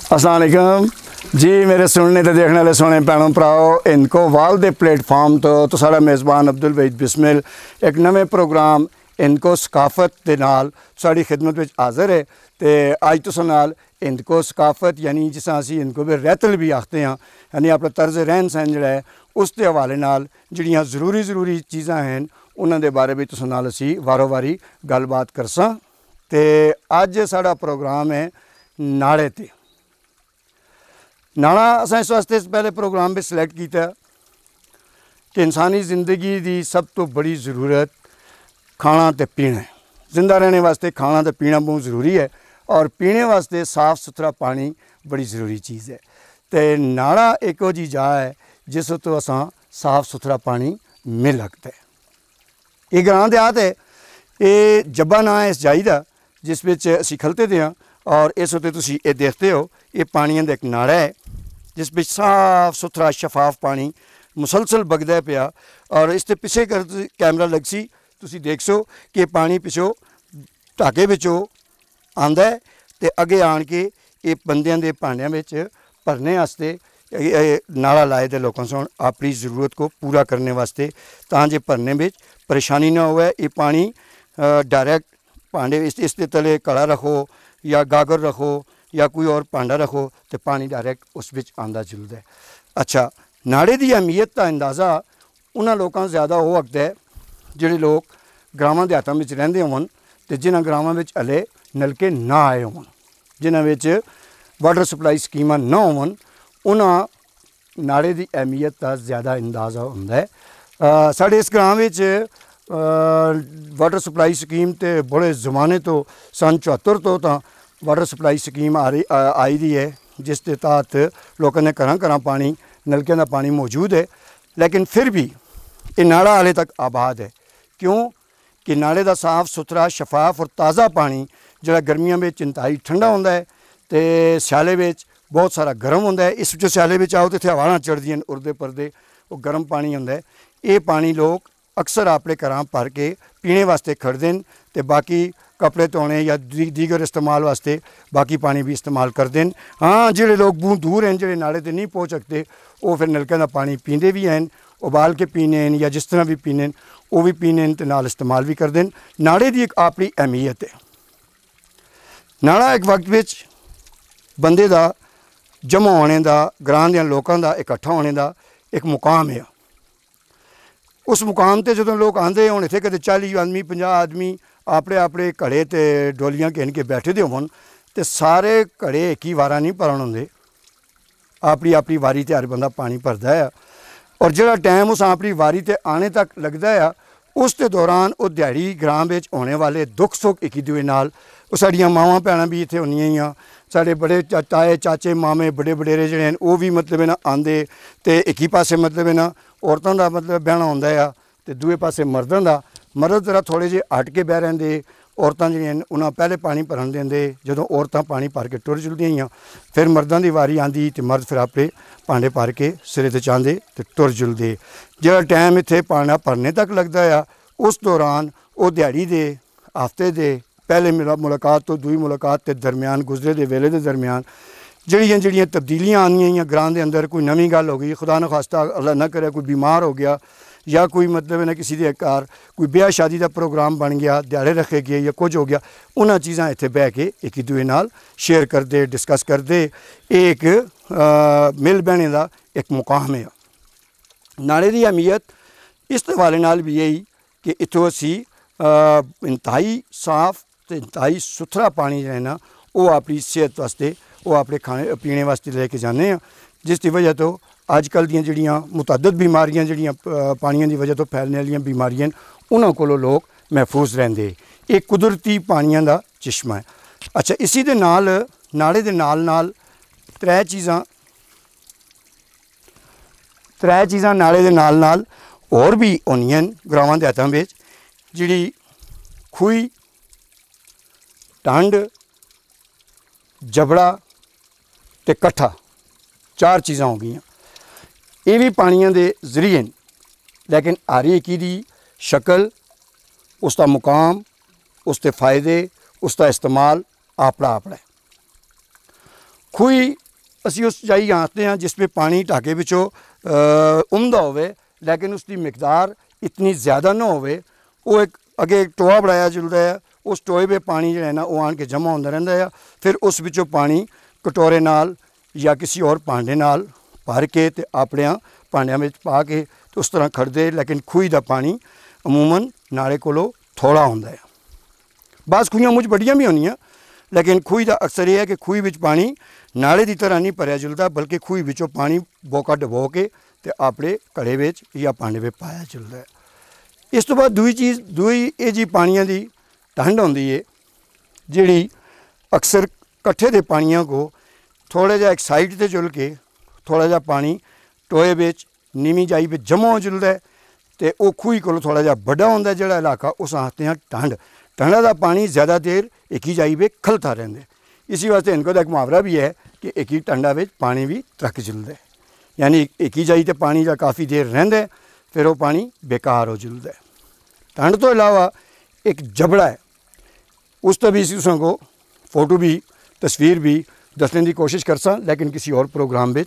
अस्सलाम वालेकुम जी मेरे सुनने तो देखने वाले सोने भैनों भराओ इनको वालदे प्लेटफॉर्म तो सारा मेज़बान अब्दुल वहीद बिस्मल एक नवे प्रोग्राम इनको सकाफत के नाल साड़ी खिदमत में हाज़र है। तो अज तुस नाल इनको सकाफत यानी जिस असी इनको भी रैतल भी आखते हाँ यानी अपना तर्ज रहन सहन जोड़ा है उसके हवाले नाल जड़ियाँ जरूरी जरूरी चीज़ा हैं उन्होंने बारे भी तुस नाल असी वारो वारी गलबात करसा। तो अज साड़ा प्रोग्राम है नाड़े ते नाड़ा अस इस वास्ते पहले प्रोग्राम भी सिलेक्ट किया कि इंसानी जिंदगी की सब तो बड़ी जरूरत खाना तो पीना है। जिंदा रहने वास्ते खाना तो पीना बहुत जरूरी है और पीने वास्ते साफ सुथरा पानी बड़ी जरूरी चीज़ है। तो नाड़ा एक जी जा है जिस तो असा साफ सुथरा पानी मिल लगता है। ये ग्रां देहात है ये जब्बा ना है इस जाई का जिस विच असी खलते दे हाँ और इस उत्ते तुसी ये देखते हो ये पानियां दा एक नाड़ा है जिस विच साफ सुथरा शफाफ पानी मुसलसल बगदा पिया और इसके पिछे कर कैमरा लग सी तुसी देख सो कि पानी पिछो ढाके विचों आंदा है तो अगे आन के ये बंदियां दे भांडियां विच भरने वास्ते नाड़ा लाए दे लोगों से अपनी जरूरत को पूरा करने वास्ते तांजे भरने में परेशानी ना होवे। ये पानी डायरेक्ट भांडे इसके तले कड़ा रखो या गागर रखो या कोई और भांडा रखो तो पानी डायरेक्ट उस विच आंदा जुलदा है। अच्छा नाड़े की अहमियत का अंदाज़ा उन्होंने लोगों ज़्यादा हो सकता है जिहड़े लोग ग्रामां देहातां विच रहिंदे होवन ते जिन्हां ग्रामां विच हले नलके ना आए होवन जिन्हां विच वाटर सप्लाई स्कीमां ना होवन उन्हां नाड़े की अहमियत का ज़्यादा अंदाज़ा हुंदा है। साडे इस ग्राम विच वाटर सप्लाई स्कीम ते बड़े जमाने तो सन 74 तो वाटर सप्लाई स्कीम आई दी है जिस दे तहत लोगों ने घरां घरां पानी नलकों का पानी मौजूद है। लेकिन फिर भी ये नाड़ा हाले तक आबाद है क्यों कि नाड़े का साफ सुथरा शफाफ और ताज़ा पानी जो गर्मियों में इंतहाई ठंडा होंदा है तो स्याले में बहुत सारा गर्म होंदा है। इस स्याले में आओ तो इतने हवाना चढ़दियां उड़दे परदे वो गर्म पानी होंदा है। ये पानी लोग अक्सर अपने घरां भर के पीने वास्ते खड़दे न ते बाकी कपड़े धोने या दीगर इस्तेमाल वास्ते बाकी पानी भी इस्तेमाल करते हैं। हाँ जिहड़े लोग बहुत दूर हैं जिहड़े नाड़े ते नहीं पहुँच सकते वो फिर नलकों का पानी पींदे भी हैं उबाल के पीने या जिस तरह भी पीने वो भी पीने तो नाल इस्तेमाल भी करते हैं। नाड़े की एक अपनी अहमियत है। नाड़ा एक वक्त में बंदे का जमा होने का ग्रां के लोगों का इकट्ठा होने का एक मुकाम है। उस मुकाम पर जो लोग आते हैं इतने कदे 40 आदमी 50 आदमी अपने अपने घड़े तो डोलियाँ घेन के बैठे दे होन ते सारे घड़े एक ही वारा नहीं भरन होंदे अपनी अपनी वारी ते हर बंदा पानी भरदा है और जिहड़ा टाइम उस अपनी वारी ते आने तक लगता है उस दे दौरान वो दिहाड़ी ग्रां विच होने वाले दुख सुख एक दूए नाल साड़ियां मावां भैणां भी इत्थे होंदियां ही आ साढ़े बड़े ताए चाचे मामे बड़े बडेरे जिहड़े हैं वो भी मतलब ना आंदे ते एक ही पासे मतलब ना औरतों का मतलब बहना होंदा है ते दूए पासे मर्दां दा मर्द जरा थोड़े जे हट के बह रहिंदे औरतां जिहड़ियां उन्हां पहले पानी भरन देंदे जदों औरतां पानी भर के टुर जुलदियां ही फिर मर्दां दी वारी आंदी ते मर्द फिर आपे भांडे भर के सिरे ते चांदे ते टुर जुलदे जिहड़ा टाइम इत्थे पानी भरने तक लगदा आ उस दौरान वो दिहाड़ी दे हफ्ते दे पहले मुलाकात तो दूई मुलाकात के दरम्यान गुजरे के वेले के दरम्यान जड़ियाँ तब्दीलियां आनियां ग्रां के अंदर कोई नवी गल हो गई खुदा न खास्ता अल्लाह ना करे कोई बीमार हो गया या कोई मतलब ना किसी के घर कोई ब्याह शादी का प्रोग्राम बन गया दिहाड़े रखे गए या कुछ हो गया उन्होंने चीज़ा इत्थे बह के एक दूए नाल शेयर करते डिस्कस करते एक मिल बहने का एक मुकाम है। नाड़े की अहमियत इस हवाले नाल भी यही कि इतों असी इंतहाई साफ इंतहाई सुथरा पानी जो वो अपनी सेहत वास्ते वो अपने खाने पीने वास्ते लेके जाने हैं जिस दी वजह तो अजकल दियां जिहड़ियां मुतअद्दद बीमारियां जिहड़ियां पानियां दी वजह तो फैलने वाली बीमारियां उन्हां कोलों लोग महफूज रहंदे। एक कुदरती पानियां दा चश्मा है। अच्छा इसी दे नाल नाड़े दे नाल नाल त्रै चीज़ां नाड़े दे नाल नाल होर भी होनियां ग्रामां देहातां विच जिहड़ी खूही टंड जबड़ा ते कट्ठा 4 चीज़ां हो गई ये भी पानियां दे जरिए लेकिन हर एक की शक्ल उसका मुकाम उसके फायदे उसका इस्तेमाल आपड़ा आपड़ा है। खूही असी उस जाई आते हैं जिसमें पानी ढाके विचों उमदा होवे लेकिन उसकी मिकदार इतनी ज़्यादा ना होवे। वो एक अगे एक टोआ बनाया जुलदा है, उस टोए में पानी जो है ना वो आन के जमा होंदा रहिंदा है। फिर उस विचों पानी कटोरे नाल या किसी और भांडे नाल भर के ते आपणियां भांडियां विच पा के तो उस तरह खड़दे, लेकिन खूही का पानी अमूमन नाले कोलों थोड़ा होंदा है। बस खूहियां मुझ बड़ियां भी होंदियां लेकिन खूही का अक्सर यह है कि खूही विच पानी नाले की तरह नहीं भरिया जुलता, बल्कि खूही विचों पानी बोका डबो के ते आपणे घड़े विच या भांडे में पाया जुलता है। इस तो बाद दूई चीज़ दूई ये जी पानिया की ठंड होंदी है जिहड़ी अक्सर कट्ठे के पानिया को थोड़ा जा एक साइड से जुल के थोड़ा जा पानी टोए विच नीवीं जाई विच जमा हो जुलता है तो वह खूही कोलों थोड़ा जा वड्डा होंदा जिहड़ा इलाका, उस आखदे हां ठंड। ठंडा का पानी ज़्यादा देर एक ही जाई में खलता रहता है। इसी वास्ते इनको एक मुहावरा भी है कि एक ही ठंडा में पानी भी त्रक जुलता है, यानी एक ही जाई तो पानी का काफ़ी देर रहता है फिर वो पानी बेकार हो जुलता है। ठंड तो इलावा एक जबड़ा है, उस तो भी इसी को फोटो भी तस्वीर भी दसने की कोशिश कर सा लेकिन किसी और प्रोग्राम में।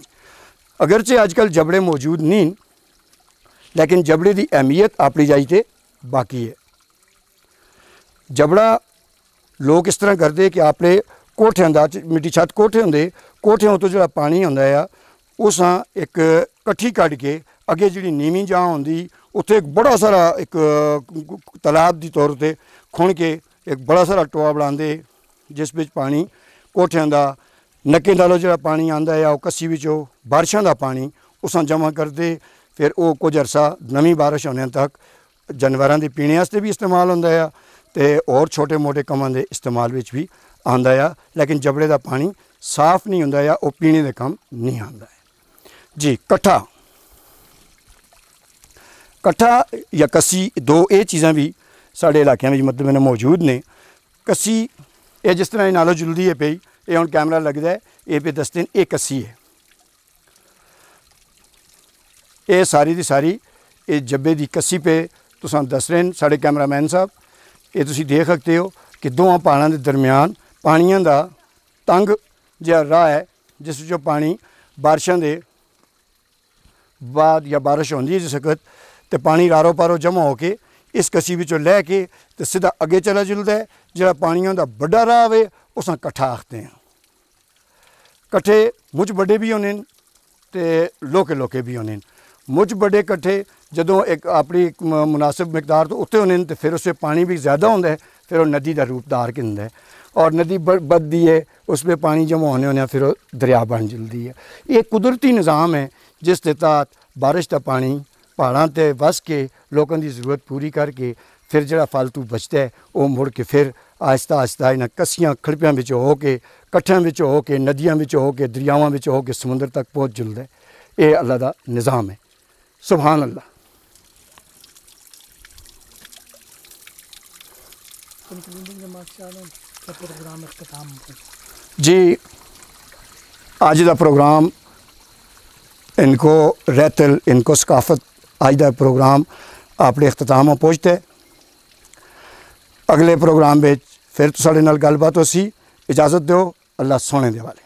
अगरचे आजकल जबड़े मौजूद नहीं लेकिन जबड़े की अहमियत आपकी जाई तो बाकी है। जबड़ा लोग इस तरह करते कि आपने कोठियां दा मिट्टी छत कोठे होंगे, कोठियों तो जो पानी होंदा है उस एक कट्ठी काढ़ के अगे जी नीवीं जां होंदी उत्थे एक बड़ा सारा एक तालाब के तौर पर खुण के एक बड़ा सारा टोआ बनाते जिस विच पानी कोठियां दा नक्के नालों जो पानी आंदा है कस्सी विचों बारिशों का पानी उस जमा करते फिर वो कुछ अरसा नवीं बारिश आने तक जानवरों के पीने वास्ते भी इस्तेमाल होंदा है ते और छोटे मोटे कामां दे इस्तेमाल विच भी आंदा है। लेकिन जबड़े का पानी साफ नहीं होंदा या वह पीने के काम नहीं आंदा है जी। कट्ठा कट्ठा या कस्सी दो ये चीज़ां भी साढ़े इलाकों में मतलब इन्हें मौजूद ने। कस्सी ये जिस तरह नालों जुलदी है पई ये हुण कैमरा लगता है ये पे दसदे ने ये कस्सी है, ये सारी की सारी ये जब्बे की कस्सी पे तुसां दस रहे हैं साढ़े कैमरामैन साहब। ये तुसी देख सकते हो कि दोवां पहाड़ों के दरम्यान पानिया का तंग जिहा राह है जिस विचों पानी बारिशों के बाद या बारिश आती है जिस वक्त तो पानी रारो पारो जमा होकर इस कसी विचों लै के तो सीधा अगे चला जुलदा है। जिहड़ा पानिया का बड़ा राह है उस कट्ठा आखते हैं। कट्ठे मुझ बड़े भी होने ते लोके लोके भी होने। मुझ बड़े कट्ठे जदों एक अपनी मुनासिब मकदार तो उत्ते होने तो फिर उसमें पानी भी ज़्यादा होंदा है, फिर वो नदी का रूप धार के होंदा है और नदी बददी है उसमें पानी जमा होने होने फिर वो दरिया बन जुलती है। ये कुदरती निज़ाम है जिस दे तहत बारिश का पानी पहाड़ों ते वस के लोगों की जरूरत पूरी करके फिर जो फालतू बचता है वह मुड़ के फिर आहिस्ता आहिस्ता इन्ह कस्सियाँ खड़पियाँ विच हो के कट्ठियाँ विच हो के नदियाँ विच हो के दरियावां विच हो के समुद्र तक पहुँच जुलता है। ये अल्लाह का निज़ाम है, सुभान अल्लाह। जी आज का प्रोग्राम इनको रहतल इनको सकाफत आज का प्रोग्राम अपने अख्ताम में पहुँचता है। अगले प्रोग्राम में फिर साढ़े नाल गलबात होसी। इजाज़त दो अल्लाह सोने दे वाले।